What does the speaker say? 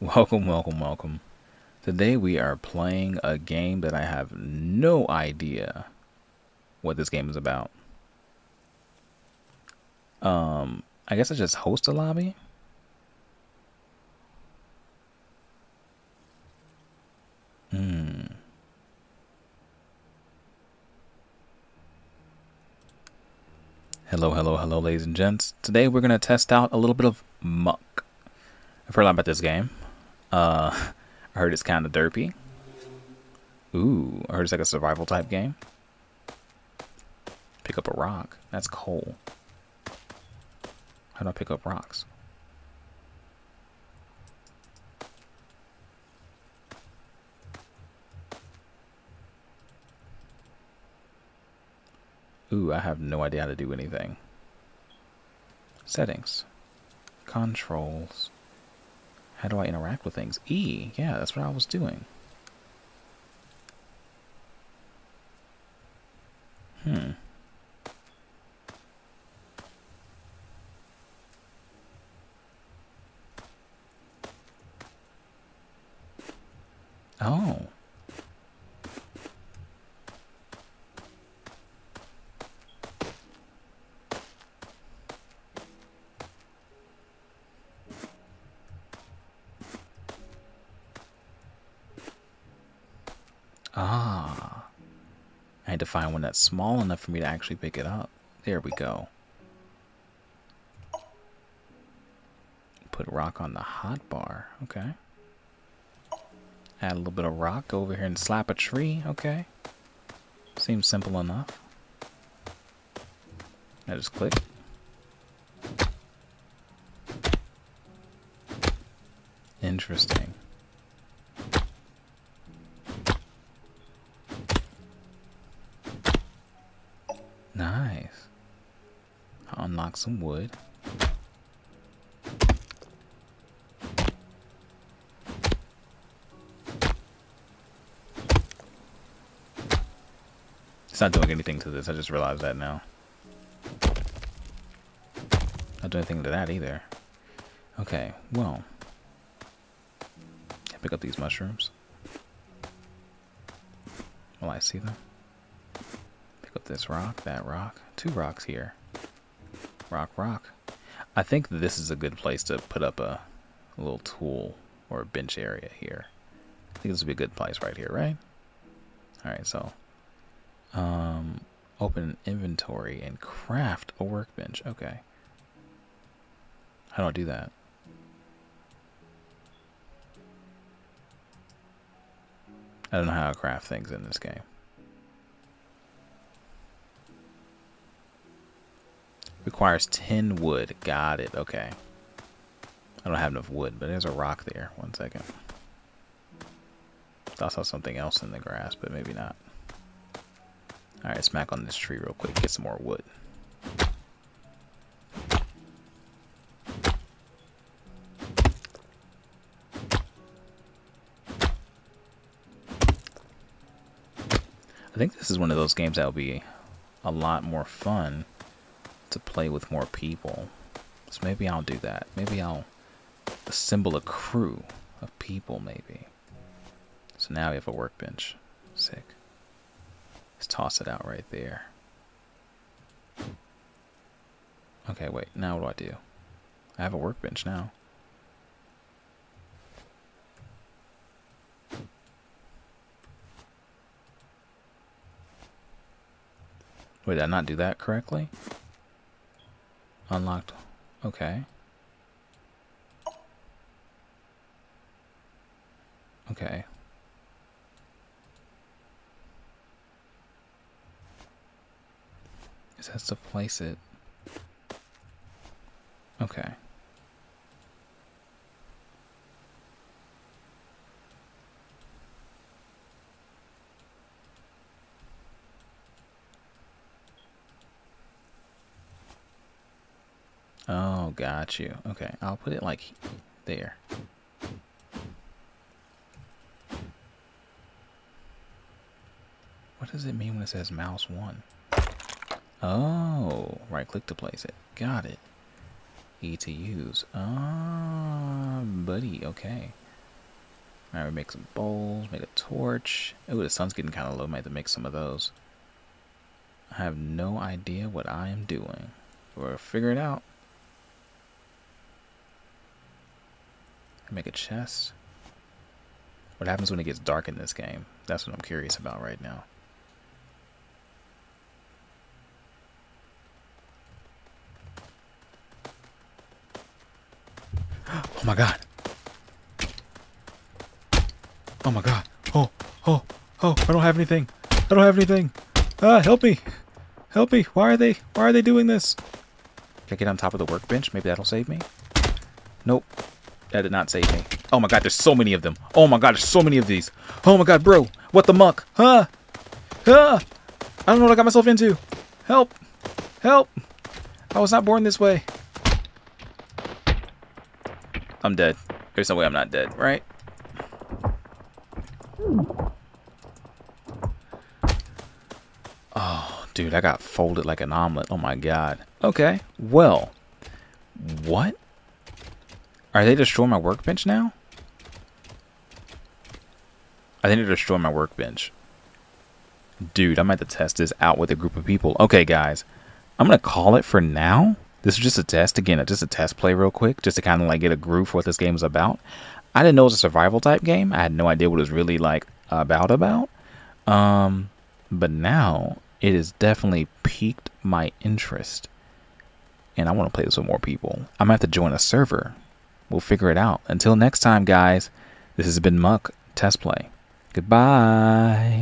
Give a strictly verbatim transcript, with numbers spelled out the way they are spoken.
Welcome, welcome, welcome. Today we are playing a game that I have no idea what this game is about. Um, I guess I just host a lobby. Hmm. Hello, hello, hello, ladies and gents. Today we're gonna test out a little bit of Muck. I've heard a lot about this game. Uh, I heard it's kind of derpy. Ooh, I heard it's like a survival type game. Pick up a rock. That's coal. How do I pick up rocks? Ooh, I have no idea how to do anything. Settings. Controls. How do I interact with things? E, yeah, that's what I was doing. Hmm. Oh. Ah, I had to find one that's small enough for me to actually pick it up. There we go. Put rock on the hot bar. Okay. Add a little bit of rock. Go over here and slap a tree. Okay. Seems simple enough. I just click. Interesting. Nice. I'll unlock some wood. It's not doing anything to this. I just realized that now. Not doing anything to that either. Okay, well. I pick up these mushrooms. Will I see them? Up this rock, that rock, two rocks here. Rock, rock. I think this is a good place to put up a, a little tool or a bench area here. I think this would be a good place right here, right? All right, so um, open inventory and craft a workbench. Okay. How do I do that? I don't know how to craft things in this game. Requires ten wood. Got it. Okay. I don't have enough wood, but there's a rock there. One second. I saw something else in the grass, but maybe not. All right, smack on this tree real quick. Get some more wood. I think this is one of those games that will be a lot more fun to play with more people. So maybe I'll do that. Maybe I'll assemble a crew of people, maybe. So now we have a workbench. Sick. Let's toss it out right there. Okay, wait. Now what do I do? I have a workbench now. Wait, did I not do that correctly? Unlocked. Okay. Okay. It has to place it. Okay. Oh, got you. Okay, I'll put it like there. What does it mean when it says mouse one? Oh, right click to place it. Got it. E to use. Ah, buddy, okay. Alright, we make some bowls, make a torch. Oh, the sun's getting kind of low, might have to make some of those. I have no idea what I am doing. We'll figure it out. Make a chest. What happens when it gets dark in this game? That's what I'm curious about right now. Oh my god. Oh my god. Oh, oh, oh, I don't have anything. I don't have anything. Ah, help me. Help me. Why are they, why are they doing this? Can I get on top of the workbench? Maybe that'll save me. Nope. That did not save me. Oh my god, there's so many of them. Oh my god, there's so many of these. Oh my god, bro. What the muck? Huh? Huh? I don't know what I got myself into. Help. Help. I was not born this way. I'm dead. There's no way I'm not dead, right? Oh, dude, I got folded like an omelet. Oh my god. Okay, well. What? Are they destroying my workbench now? I think they're destroying my workbench. Dude, I might have to test this out with a group of people. Okay, guys. I'm going to call it for now. This is just a test. Again, just a test play real quick. Just to kind of like get a groove for what this game is about. I didn't know it was a survival type game. I had no idea what it was really like about about. Um, but now it has definitely piqued my interest. And I want to play this with more people. I'm going to have to join a server. We'll figure it out. Until next time, guys, this has been Muck Test Play. Goodbye.